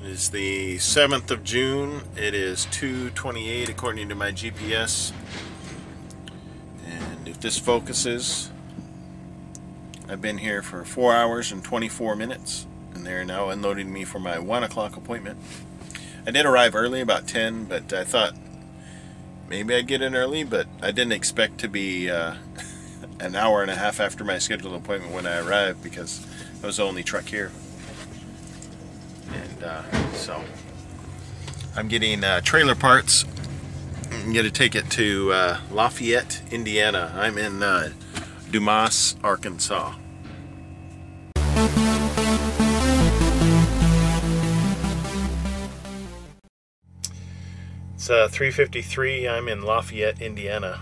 It is the 7th of June. It is 2:28 according to my GPS. And if this focuses, I've been here for 4 hours and 24 minutes. And they're now unloading me for my 1 o'clock appointment. I did arrive early, about 10, but I thought maybe I'd get in early, but I didn't expect to be an hour and a half after my scheduled appointment when I arrived, because I was the only truck here. And so I'm getting trailer parts. I'm going to take it to Lafayette, Indiana. I'm in Dumas, Arkansas. It's 3:53. I'm in Lafayette, Indiana.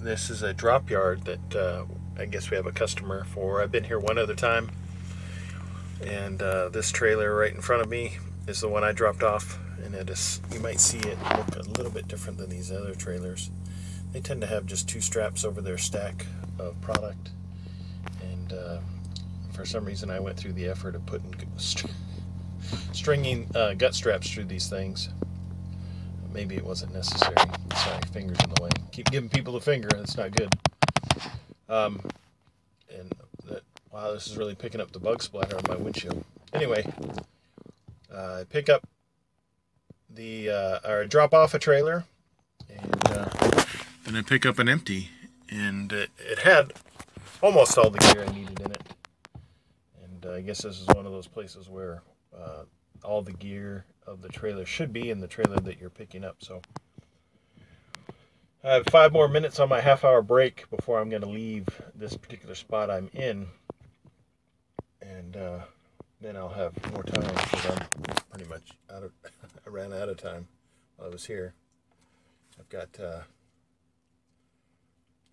This is a drop yard that I guess we have a customer for. I've been here one other time, and this trailer right in front of me is the one I dropped off, and it is, you might see it look a little bit different than these other trailers. They tend to have just 2 straps over their stack of product, and for some reason I went through the effort of putting stringing gut straps through these things. Maybe it wasn't necessary. Sorry, fingers in the way. Keep giving people the finger, that's not good. And that, wow, this is really picking up the bug splatter on my windshield. Anyway, I pick up the, or drop off a trailer, and then I pick up an empty, and it had almost all the gear I needed in it. And I guess this is one of those places where all the gear of the trailer should be in the trailer that you're picking up. So I have 5 more minutes on my half-hour break before I'm going to leave this particular spot I'm in, and then I'll have more time, because I'm pretty much out of I ran out of time while I was here. I've got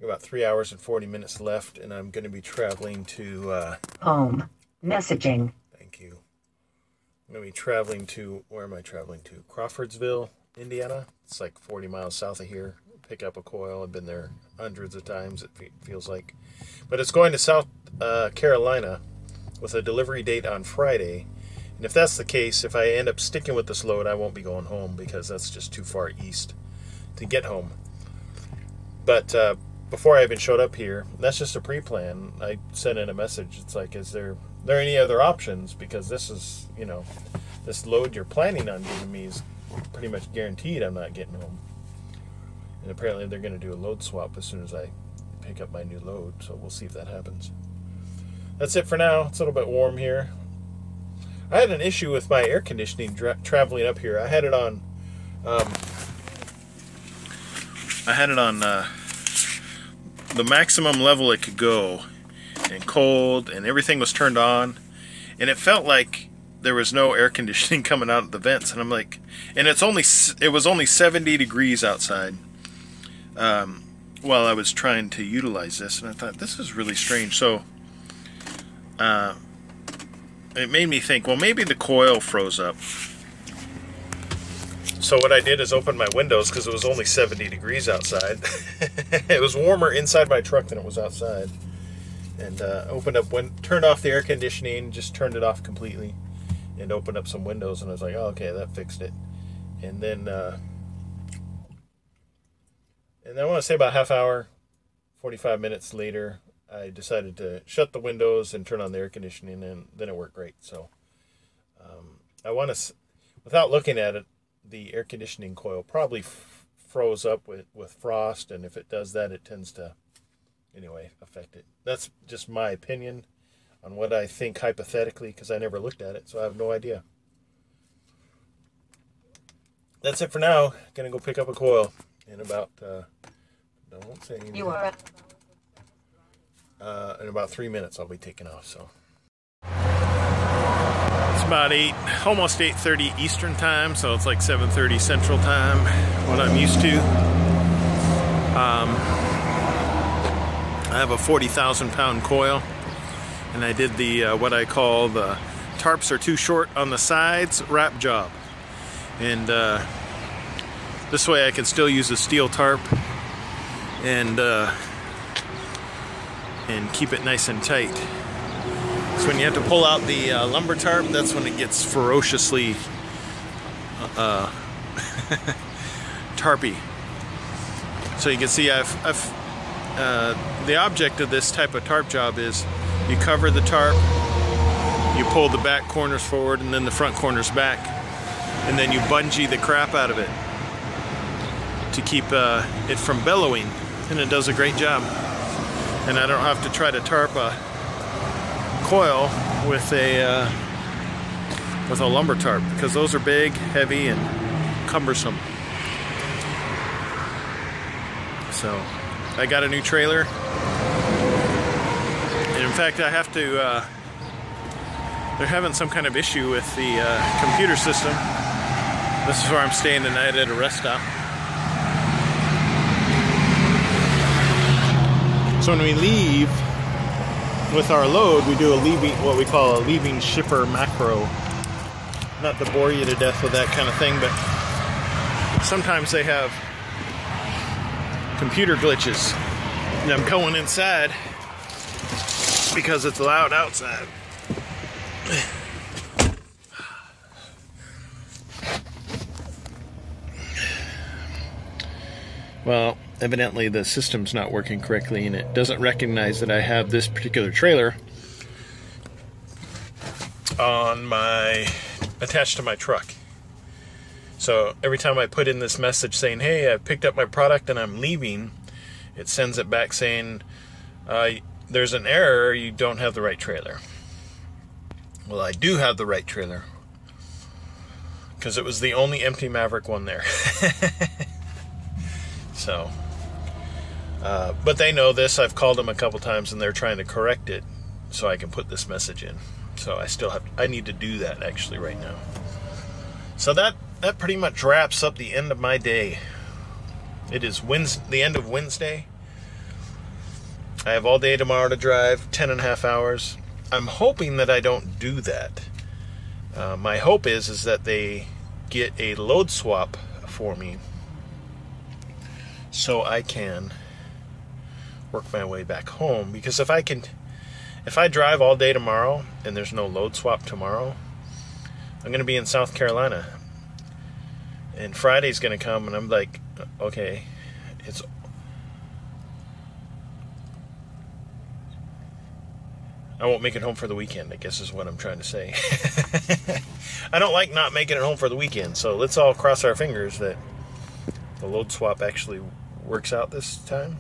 about 3 hours and 40 minutes left, and I'm going to be traveling to home messaging. Thank you. I'm going to be traveling to, where am I traveling to? Crawfordsville, Indiana. It's like 40 miles south of here. Pick up a coil. I've been there hundreds of times, it feels like. But it's going to South Carolina with a delivery date on Friday. And if that's the case, if I end up sticking with this load, I won't be going home, because that's just too far east to get home. But before I even showed up here, that's just a pre-plan. I sent in a message. It's like, is there any other options? Because this is, you know, this load you're planning on giving me is pretty much guaranteed I'm not getting home. And apparently they're going to do a load swap as soon as I pick up my new load, so we'll see if that happens. That's it for now. It's a little bit warm here. I had an issue with my air conditioning traveling up here. I had it on the maximum level it could go, and cold, and everything was turned on, and it felt like there was no air conditioning coming out of the vents. And I'm like, and it was only 70 degrees outside while I was trying to utilize this, and I thought, this is really strange. So it made me think, well, maybe the coil froze up. So what I did is open my windows, because it was only 70 degrees outside. It was warmer inside my truck than it was outside. And opened up, turned off the air conditioning, just turned it off completely, and opened up some windows, and I was like, oh, okay, that fixed it. And then I want to say about half hour, 45 minutes later, I decided to shut the windows and turn on the air conditioning, and then it worked great. So I want to, without looking at it, the air conditioning coil probably froze up with frost, and if it does that, it tends to, anyway, affect it. That's just my opinion on what I think hypothetically, because I never looked at it, so I have no idea. That's it for now. Gonna go pick up a coil in about don't say anything. You are. In about 3 minutes, I'll be taking off. So it's about 8, almost 8:30 Eastern time, so it's like 7:30 Central time, what I'm used to. I have a 40,000-pound coil, and I did the what I call the tarps are too short on the sides wrap job. And this way I can still use a steel tarp and keep it nice and tight. So when you have to pull out the lumber tarp, that's when it gets ferociously tarpy. So you can see the object of this type of tarp job is you cover the tarp, you pull the back corners forward and then the front corners back, and then you bungee the crap out of it to keep it from bellowing, and it does a great job. And I don't have to try to tarp a coil with a lumber tarp, because those are big, heavy, and cumbersome. So I got a new trailer, and in fact I have to, they're having some kind of issue with the computer system. This is where I'm staying tonight, at a rest stop. So when we leave with our load, we do a leaving, what we call a leaving shipper macro. Not to bore you to death with that kind of thing, but sometimes they have computer glitches, and I'm going inside because it's loud outside. Well, evidently the system's not working correctly, and it doesn't recognize that I have this particular trailer on my, attached to my truck. So every time I put in this message saying, hey, I picked up my product and I'm leaving, it sends it back saying, there's an error, you don't have the right trailer. Well, I do have the right trailer, because it was the only empty Maverick one there. So, but they know this. I've called them a couple times, and they're trying to correct it so I can put this message in. So I still have, I need to do that actually right now. So that pretty much wraps up the end of my day. It is Wednesday, the end of Wednesday. I have all day tomorrow to drive, 10.5 hours. I'm hoping that I don't do that. My hope is that they get a load swap for me so I can work my way back home. Because if I can, if I drive all day tomorrow and there's no load swap tomorrow, I'm going to be in South Carolina. And Friday's going to come and I'm like, okay, it's... I won't make it home for the weekend, I guess is what I'm trying to say. I don't like not making it home for the weekend, so let's all cross our fingers that the load swap actually works out this time.